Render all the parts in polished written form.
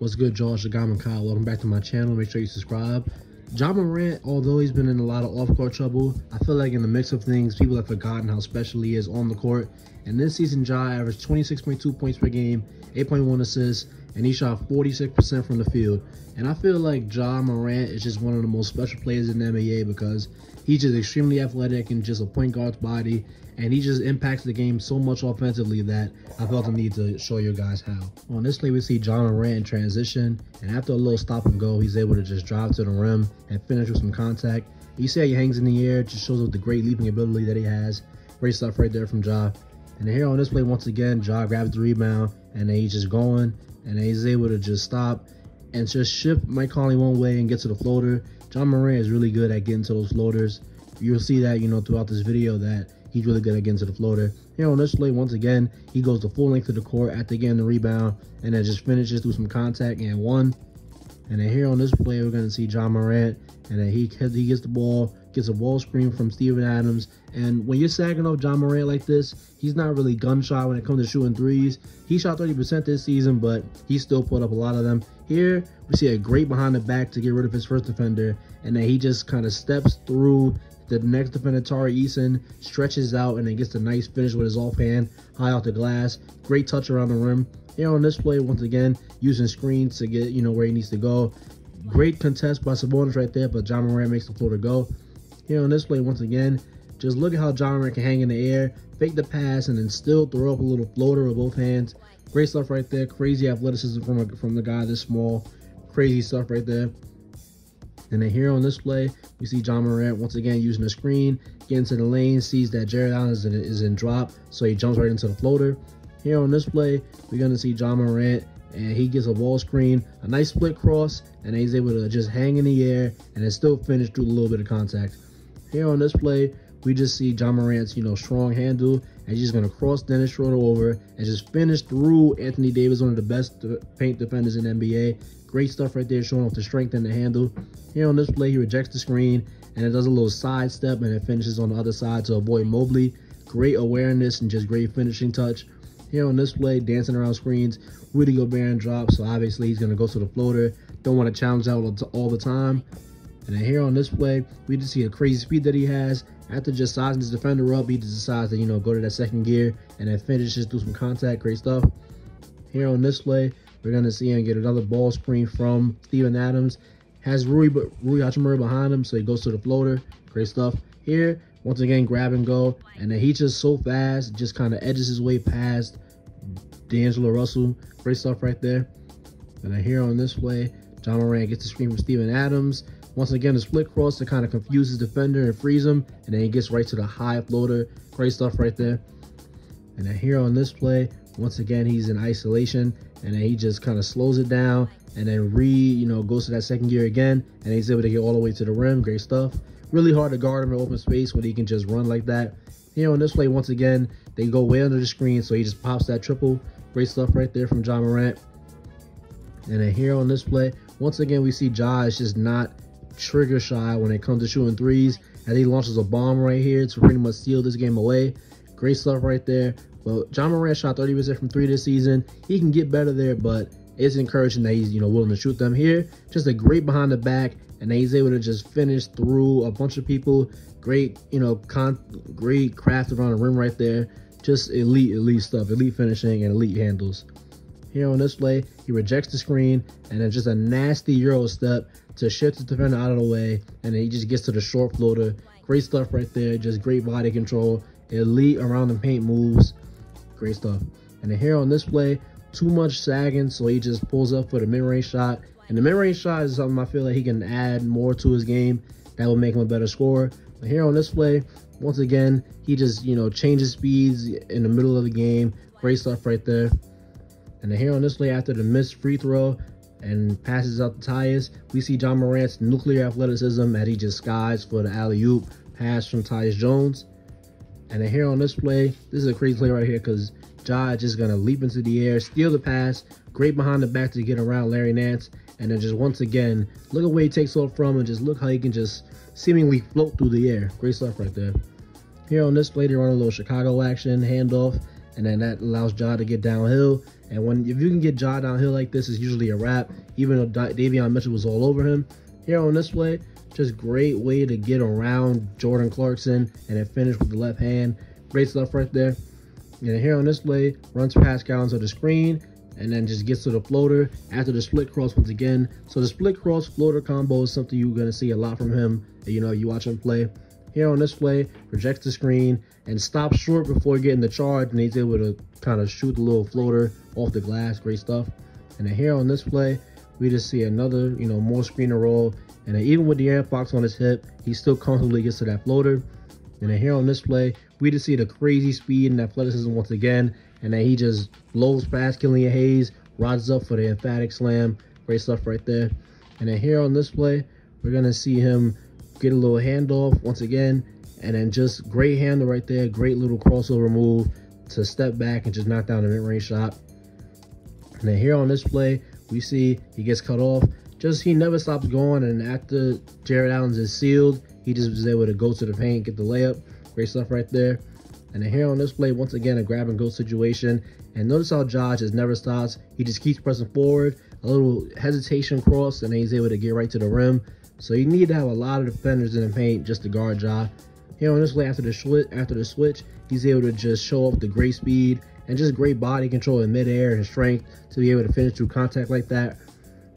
What's good, Josh Agam and Kyle? Welcome back to my channel. Make sure you subscribe. Ja Morant, although he's been in a lot of off-court trouble, I feel like in the mix of things, people have forgotten how special he is on the court. And this season, Ja averaged 26.2 points per game, 8.1 assists, and he shot 46% from the field. And I feel like Ja Morant is just one of the most special players in the NBA because he's just extremely athletic and just a point guard's body, and he just impacts the game so much offensively that I felt the need to show you guys how. On this play, we see Ja Morant in transition, and after a little stop and go, he's able to just drive to the rim and finish with some contact. You see how he hangs in the air, just shows up the great leaping ability that he has. Great stuff right there from Ja. And here on this play, once again, Ja grabs the rebound, and then he's just going, and then he's able to just stop and just shift Mike Conley one way and get to the floater. Ja Morant is really good at getting to those floaters. You'll see that, you know, throughout this video that he's really good at getting to the floater. Here on this play, once again, he goes the full length of the court after getting the rebound, and then just finishes through some contact and one. And then here on this play, we're going to see Ja Morant, and then he gets the ball, gets a wall screen from Steven Adams. And when you're sagging off Ja Morant like this, he's not really gun-shy when it comes to shooting threes. He shot 30% this season, but he still put up a lot of them. Here, we see a great behind-the-back to get rid of his first defender, and then he just kind of steps through the next defender, Tari Eason, stretches out, and then gets a nice finish with his offhand, high off the glass. Great touch around the rim. Here on this play, once again, using screens to get, you know, where he needs to go. Great contest by Sabonis right there, but Ja Morant makes the floater go. Here on this play, once again, just look at how Ja Morant can hang in the air, fake the pass, and then still throw up a little floater with both hands. Great stuff right there. Crazy athleticism from the guy this small. Crazy stuff right there. And then here on this play, we see Ja Morant once again using the screen, getting to the lane, sees that Jared Allen is in drop, so he jumps right into the floater. Here on this play, we're going to see Ja Morant, and he gets a ball screen, a nice split cross, and he's able to just hang in the air, and it's still finished through a little bit of contact. Here on this play, we just see Ja Morant's, you know, strong handle, and he's going to cross Dennis Schroder over and just finish through Anthony Davis, one of the best paint defenders in the NBA. Great stuff right there, showing off the strength and the handle. Here on this play, he rejects the screen, and it does a little side step, and it finishes on the other side to avoid Mobley. Great awareness and just great finishing touch. Here on this play, dancing around screens, Rudy Gobert drops, so obviously he's going to go to the floater. Don't want to challenge out all the time. And then here on this play, we just see a crazy speed that he has. After just sizing his defender up, he just decides to, you know, go to that second gear and then finishes through some contact. Great stuff. Here on this play, we're going to see him get another ball screen from Steven Adams. Has Rui Hachimura behind him, so he goes to the floater. Great stuff. Here, once again, grab and go. And then he's just so fast, just kind of edges his way past D'Angelo Russell. Great stuff right there. And then here on this play, Ja Morant gets the screen from Steven Adams. Once again, the split cross to kind of confuse his defender and freeze him. And then he gets right to the high floater. Great stuff right there. And then here on this play, once again, he's in isolation. And then he just kind of slows it down. And then goes to that second gear again. And he's able to get all the way to the rim. Great stuff. Really hard to guard him in open space when he can just run like that. Here on this play, once again, they go way under the screen. So he just pops that triple. Great stuff right there from Ja Morant. And then here on this play, once again, we see Ja is just not trigger shy when it comes to shooting threes, and he launches a bomb right here to pretty much seal this game away. Great stuff right there. Well, Ja Morant shot 30% from three this season. He can get better there, but it's encouraging that he's, you know, willing to shoot them. Here, just a great behind the back, and he's able to just finish through a bunch of people. Great, you know, great craft around the rim right there. Just elite stuff, elite finishing and elite handles. Here on this play, he rejects the screen, and then just a nasty Euro step to shift the defender out of the way, and then he just gets to the short floater. Great stuff right there. Just great body control. Elite around the paint moves. Great stuff. And then here on this play, too much sagging, so he just pulls up for the mid-range shot. And the mid-range shot is something I feel like he can add more to his game. That will make him a better scorer. But here on this play, once again, he just, you know, changes speeds in the middle of the game. Great stuff right there. And then here on this play, after the missed free throw and passes out to Tyus, we see Ja Morant's nuclear athleticism as he just skies for the alley-oop pass from Tyus Jones. And then here on this play, this is a crazy play right here because Ja is just going to leap into the air, steal the pass, great behind the back to get around Larry Nance. And then just once again, look at where he takes off from and just look how he can just seemingly float through the air. Great stuff right there. Here on this play, they run a little Chicago action, handoff. and then that allows Ja to get downhill. And if you can get Ja downhill like this, it's usually a wrap, even though Davion Mitchell was all over him. Here on this play, just great way to get around Jordan Clarkson and then finish with the left hand. Great stuff right there. And here on this play, runs past Gallinari to the screen and then just gets to the floater after the split cross once again. So the split cross floater combo is something you're going to see a lot from him. You know, you watch him play. Here on this play, projects the screen and stops short before getting the charge, and he's able to kind of shoot the little floater off the glass. Great stuff. And then here on this play, we just see another, you know, more screen and roll. And then even with the air box on his hip, he still comfortably gets to that floater. And then here on this play, we just see the crazy speed and athleticism once again. And then he just blows past Killian Hayes, rides up for the emphatic slam. Great stuff right there. And then here on this play, we're going to see him get a little handoff once again. And then just great handle right there. Great little crossover move to step back and just knock down a mid-range shot. And then here on this play, we see he gets cut off. Just he never stops going. And after Jared Allen's is sealed, he just was able to go to the paint, get the layup. Great stuff right there. And then here on this play, once again, a grab and go situation. And notice how Ja just never stops. He just keeps pressing forward, a little hesitation cross, and then he's able to get right to the rim. So you need to have a lot of defenders in the paint just to guard Ja. Here on this play, after the switch, he's able to just show off the great speed and just great body control in midair and strength to be able to finish through contact like that.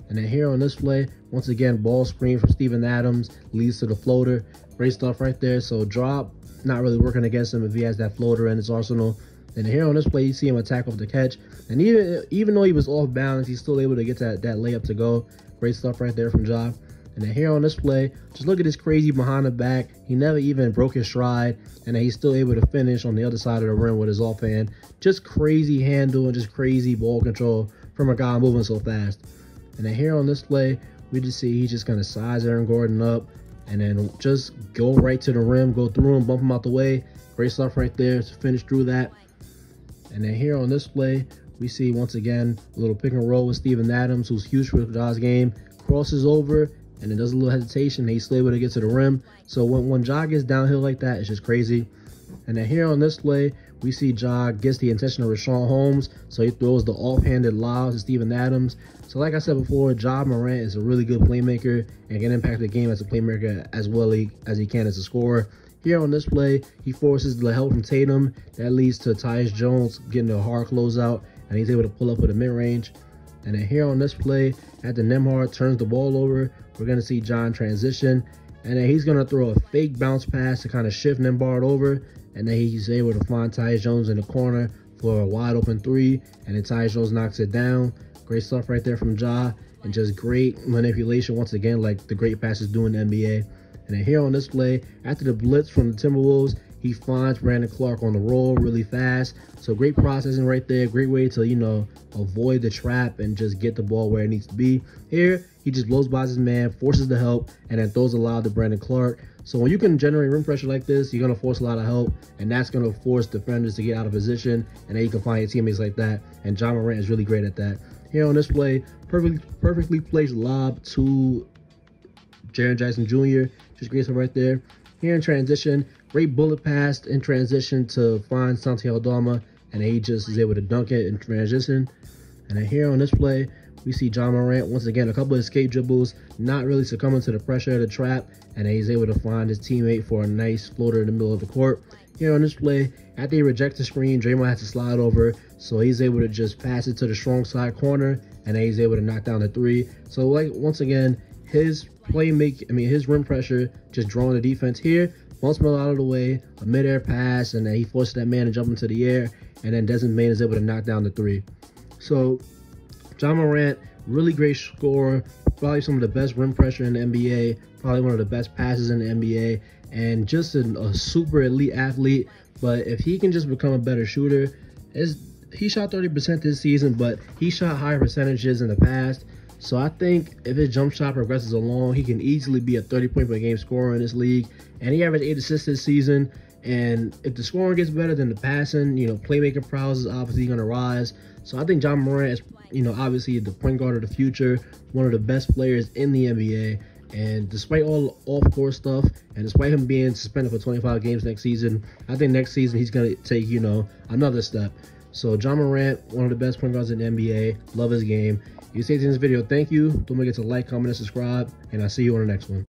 And then here on this play, once again, ball screen from Steven Adams leads to the floater. Great stuff right there. So drop, not really working against him if he has that floater in his arsenal. And here on this play, you see him attack off the catch. And even though he was off balance, he's still able to get that layup to go. Great stuff right there from Ja. And then here on this play, just look at his crazy behind the back. He never even broke his stride, and he's still able to finish on the other side of the rim with his offhand. Just crazy handle and just crazy ball control from a guy moving so fast. And then here on this play, we just see he's just going to size Aaron Gordon up and then just go right to the rim, go through him, bump him out the way. Great stuff right there to finish through that. And then here on this play, we see once again a little pick and roll with Steven Adams, who's huge for Ja's game, crosses over, and then does a little hesitation. He's still able to get to the rim. So when Ja gets downhill like that, it's just crazy. And then here on this play, we see Ja gets the intention of Rashawn Holmes, so he throws the off-handed lob to Steven Adams. So like I said before, Ja Morant is a really good playmaker and can impact the game as a playmaker as well as he can as a scorer. Here on this play, he forces the help from Tatum. That leads to Tyus Jones getting a hard closeout, and he's able to pull up with a mid-range. And then here on this play, after Nemhard turns the ball over, we're going to see Ja transition. And then he's going to throw a fake bounce pass to kind of shift Nemhard over. And then he's able to find Tyus Jones in the corner for a wide open three. And then Tyus Jones knocks it down. Great stuff right there from Ja. And just great manipulation once again, like the great passes do in the NBA. And then here on this play, after the blitz from the Timberwolves, he finds Brandon Clark on the roll really fast. So great processing right there. Great way to, you know, avoid the trap and just get the ball where it needs to be. Here, he just blows by his man, forces the help, and then throws a lob to Brandon Clark. So when you can generate rim pressure like this, you're going to force a lot of help, and that's going to force defenders to get out of position, and then you can find your teammates like that, and Ja Morant is really great at that. Here on this play, perfectly placed lob to Jaren Jackson Jr. Just great stuff right there. Here in transition, great bullet pass in transition to find Santi Aldama, and he just is able to dunk it in transition. And then here on this play, we see Ja Morant once again, a couple of escape dribbles, not really succumbing to the pressure of the trap, and he's able to find his teammate for a nice floater in the middle of the court. Here on this play, after he rejects the screen, Draymond has to slide over, so he's able to just pass it to the strong side corner, and he's able to knock down the three. So like once again, his rim pressure just drawing the defense here. Bounce ball out of the way, a mid-air pass, and then he forces that man to jump into the air, and then Desmond Bane is able to knock down the three. So Ja Morant, really great scorer, probably some of the best rim pressure in the NBA, probably one of the best passes in the NBA, and just a super elite athlete. But if he can just become a better shooter, he shot 30% this season, but he shot higher percentages in the past. So I think if his jump shot progresses along, he can easily be a 30-point-per-game scorer in this league. And he averaged 8 assists this season. And if the scoring gets better than the passing, you know, playmaking prowess is obviously going to rise. So I think Ja Morant is, you know, obviously the point guard of the future, one of the best players in the NBA. And despite all off-court stuff, and despite him being suspended for 25 games next season, I think next season he's going to take, you know, another step. So, Ja Morant, one of the best point guards in the NBA. Love his game. If you stayed in this video, thank you. Don't forget to like, comment, and subscribe. And I'll see you on the next one.